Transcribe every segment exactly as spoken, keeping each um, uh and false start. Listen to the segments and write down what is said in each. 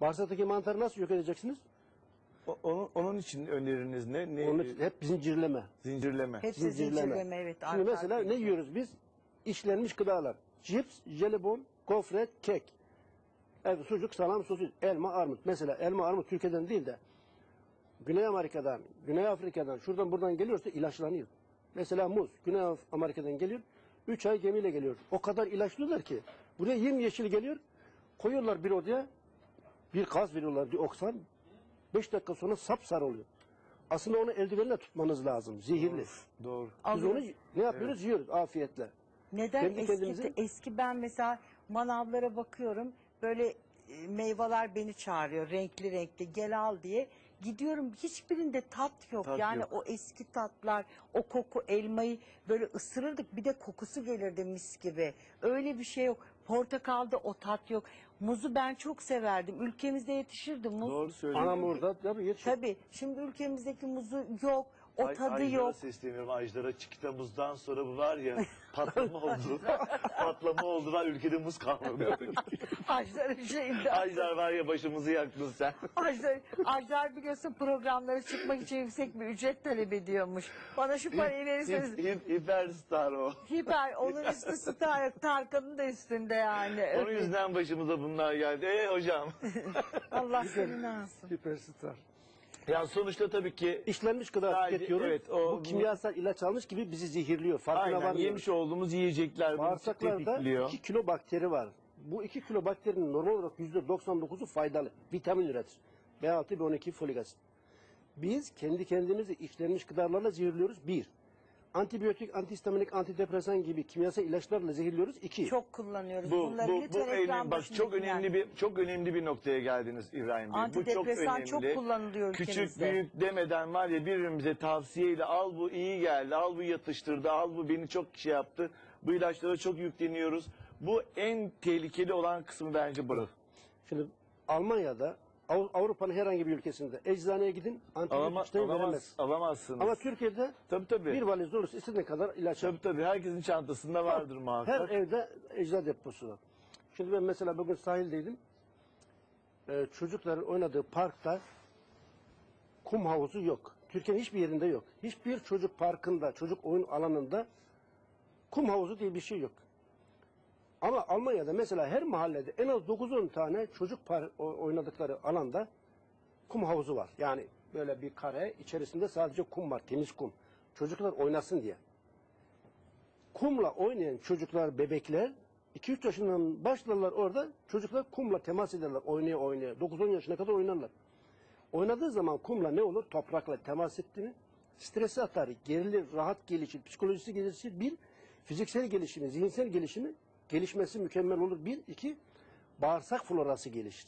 Bağırsaktaki mantarı nasıl yok edeceksiniz? O, onun, onun için öneriniz ne? ne? Onun için hep zincirleme. Zincirleme. Hep zincirleme. zincirleme evet. Şimdi mesela ne yiyoruz biz? İşlenmiş gıdalar. Cips, jelibon, gofret, kek. Evet, sucuk, salam, sosis, elma, armut. Mesela elma, armut Türkiye'den değil de Güney Amerika'dan, Güney Afrika'dan, şuradan buradan geliyorsa ilaçlanıyor. Mesela muz, Güney Amerika'dan geliyor. Üç ay gemiyle geliyor. O kadar ilaçlıyorlar ki buraya yemyeşil geliyor. Koyuyorlar bir odaya, bir gaz veriyorlar, dioksan. Beş dakika sonra sapsarı oluyor. Aslında onu eldivenle tutmanız lazım. Zehirli. Doğru. Doğru. Biz Alıyoruz. onu ne yapıyoruz? Evet. Yiyoruz afiyetle. Neden eski, kendimizi... eski ben mesela manavlara bakıyorum. Böyle meyveler beni çağırıyor. Renkli renkli gel al diye. Gidiyorum, hiçbirinde tat yok. Tat yani yok. O eski tatlar, o koku, elmayı böyle ısırırdık. Bir de kokusu gelirdi mis gibi. Öyle bir şey yok. Portakalda o tat yok. Muzu ben çok severdim. Ülkemizde yetişirdi muz. Doğru söylüyorsun. Anamur'da tabii yetişir. Tabii. Şimdi ülkemizdeki muzu yok. O Ay, tadı Ajdar'a yok. Sesleniyorum Ajdar'a. Çikita muzdan sonra bu var ya patlama oldu. patlama oldu lan ülkede muz kalmadı. Ajdar'ın şeyinde. Ajdar var ya başımızı yaktın sen. Ajdar, Ajdar biliyorsun programlara çıkmak için yüksek bir ücret talep ediyormuş. Bana şu parayı verirseniz. Hiperstar o. Hiper. Onun üstü star. Tarkan'ın da üstünde yani. Onun Öyle. yüzünden başımıza bunlar geldi. Eee hocam. Allah senin alsın. Hiperstar. Yani sonuçta tabii ki işlenmiş gıda tüketiyoruz. Evet, o, bu kimyasal ilaç almış gibi bizi zehirliyor. Farkına aynen varmıyoruz. Yemiş olduğumuz yiyecekler bağırsaklarda iki kilo bakteri var. Bu iki kilo bakterinin normal olarak yüzde doksan dokuzu faydalı. Vitamin üretir. B altı, B on iki, folik asit. Biz kendi kendimizi işlenmiş gıdalarla zehirliyoruz. Bir. Antibiyotik, antihistaminik, antidepresan gibi kimyasal ilaçlarla zehirliyoruz. İki. Çok kullanıyoruz. Bu, Bunları bu, bu önemli, bak çok önemli yani. bir çok önemli bir noktaya geldiniz İbrahim Bey. Bu çok önemli. Çok kullanılıyor ülkemizde. Küçük büyük demeden var ya birbirimize tavsiyeyle al bu iyi geldi, al bu yatıştırdı, al bu beni çok şey yaptı. Bu ilaçlara çok yükleniyoruz. Bu en tehlikeli olan kısmı bence burası. Şimdi Almanya'da, Avrupa'nın herhangi bir ülkesinde eczaneye gidin, antibiyotik alamaz, veremez. Alamazsınız. Ama Türkiye'de tabii, tabii. bir valiz dolusu istediğin kadar ilaç tabii, tabii herkesin çantasında vardır tabii. muhakkak. Her evde eczacı deposu var. Şimdi ben mesela bugün sahildeydim. Ee, çocukların oynadığı parkta kum havuzu yok. Türkiye'nin hiçbir yerinde yok. Hiçbir çocuk parkında, çocuk oyun alanında kum havuzu diye bir şey yok. Ama Almanya'da mesela her mahallede en az dokuz on tane çocuk oynadıkları alanda kum havuzu var. Yani böyle bir kare içerisinde sadece kum var, temiz kum. Çocuklar oynasın diye. Kumla oynayan çocuklar, bebekler iki üç yaşından başlarlar orada. Çocuklar kumla temas ederler, oynaya oynaya. dokuz on yaşına kadar oynarlar. Oynadığı zaman kumla ne olur? Toprakla temas ettiğini stresi atar, gerilir, rahat gelişir, psikolojisi gelişir. Bir, fiziksel gelişimi, zihinsel gelişimi gelişmesi mükemmel olur. Bir, iki, bağırsak florası gelişir.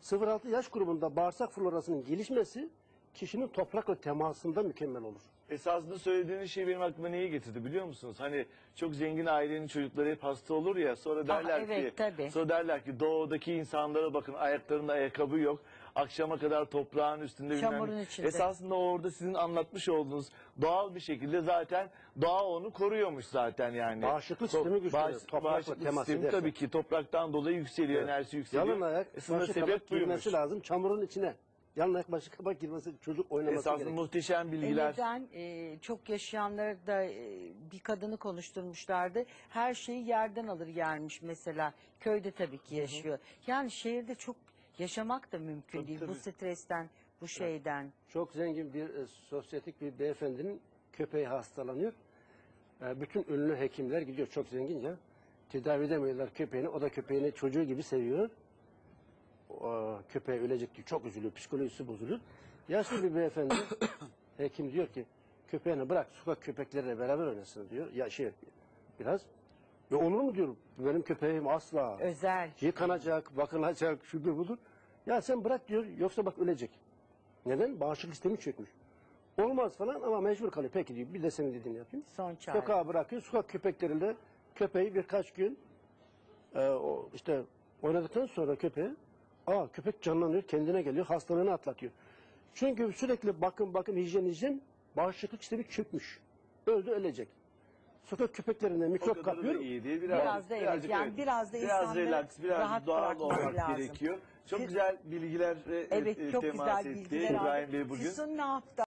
sıfır altı yaş grubunda bağırsak florasının gelişmesi kişinin toprakla temasında mükemmel olur. Esasında söylediğiniz şey benim aklıma neyi getirdi biliyor musunuz? Hani çok zengin ailenin çocukları hep hasta olur ya, sonra derler Aa, evet, ki tabii. sonra derler ki doğudaki insanlara bakın, ayaklarında ayakkabı yok. Akşama kadar toprağın üstünde. Çamurun içinde. Esasında orada sizin anlatmış olduğunuz doğal bir şekilde zaten doğa onu koruyormuş zaten yani. Bağışıklık sistemi güçleniyor. Bağışıklık sistemi tabii ki topraktan dolayı yükseliyor, evet. enerjisi yükseliyor. Yalın ayak başı kabak girmesi lazım çamurun içine. Yalın ayak başı kabak girmesi çocuk oynaması esasında gerek. Esasında muhteşem bilgiler. Neden e, çok yaşayanlar da e, bir kadını konuşturmuşlardı. Her şeyi yerden alır yermiş mesela. Köyde tabii ki yaşıyor. Hı hı. Yani şehirde çok yaşamak da mümkün tabii, değil tabii. bu stresten, bu şeyden. Çok zengin bir e, sosyetik bir beyefendinin köpeği hastalanıyor. E, bütün ünlü hekimler gidiyor, çok zengin ya. Tedavi edemiyorlar köpeğini, o da köpeğini çocuğu gibi seviyor. O, köpeği ölecek diye çok üzülüyor, psikolojisi bozuluyor. Yaşlı bir beyefendi, hekim diyor ki köpeğini bırak sokak köpekleriyle beraber oynasın diyor. Ya şey biraz... Ya olur mu diyorum, benim köpeğim asla özel. Yıkanacak, bakılacak, şudur budur. Ya sen bırak diyor, yoksa bak ölecek. Neden? Bağışıklık sistemi çökmüş. Olmaz falan ama mecbur kalıyor. Peki diyor, bir de senin dediğini yapayım. Son çare. Sokağa bırakıyor, sokak köpekleriyle köpeği birkaç gün e, o, işte oynadıktan sonra köpeği, aa köpek canlanıyor, kendine geliyor, hastalığını atlatıyor. Çünkü sürekli bakım bakım, hijyen hijyen, bağışıklık sistemi çökmüş. Öldü, ölecek. Sokak köpeklerine mikrop kapıyor. Biraz, biraz da evet. Yani biraz da insanları rahat bırakmak lazım. Biraz doğal olarak gerekiyor. Çok güzel bilgiler, evet, e, çok temas güzel bilgiler etti İbrahim Bey bugün. Füsun ne yaptı?